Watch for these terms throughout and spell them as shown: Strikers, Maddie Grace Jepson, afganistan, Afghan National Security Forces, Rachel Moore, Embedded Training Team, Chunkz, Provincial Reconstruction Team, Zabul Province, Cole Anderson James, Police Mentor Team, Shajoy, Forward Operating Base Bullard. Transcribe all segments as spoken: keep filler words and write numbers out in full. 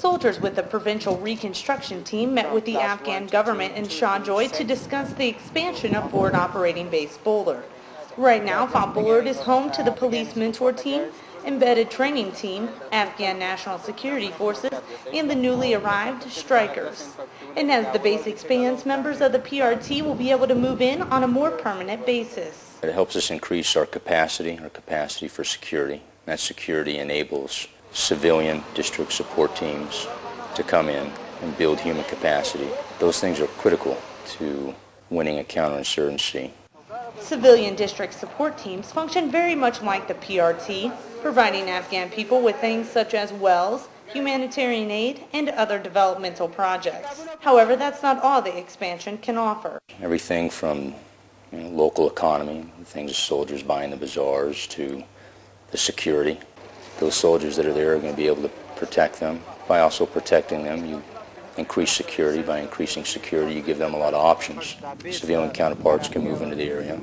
Soldiers with the Provincial Reconstruction Team met with the Afghan government in Shajoy to discuss the expansion of Forward Operating Base Bullard. Right now, Fort Bullard is home to the Police Mentor Team, Embedded Training Team, Afghan National Security Forces, and the newly arrived Strikers. And as the base expands, members of the P R T will be able to move in on a more permanent basis. It helps us increase our capacity, our capacity for security. That security enables civilian district support teams to come in and build human capacity. Those things are critical to winning a counterinsurgency. Civilian district support teams function very much like the P R T, providing Afghan people with things such as wells, humanitarian aid, and other developmental projects. However, that's not all the expansion can offer. Everything from you know, local economy, things soldiers buy in the bazaars, to the security. Those soldiers that are there are going to be able to protect them. By also protecting them, you increase security. By increasing security, you give them a lot of options. Civilian counterparts can move into the area.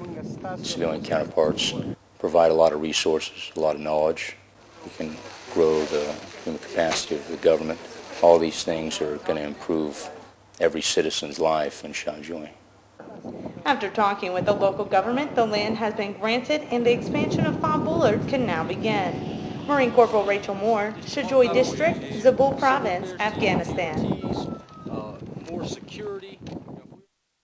Civilian counterparts provide a lot of resources, a lot of knowledge. We can grow the human capacity of the government. All these things are going to improve every citizen's life in Shajoy. After talking with the local government, the land has been granted and the expansion of Fort Bullard can now begin. Marine Corporal Rachel Moore, Shajoy District, Zabul Province, Afghanistan.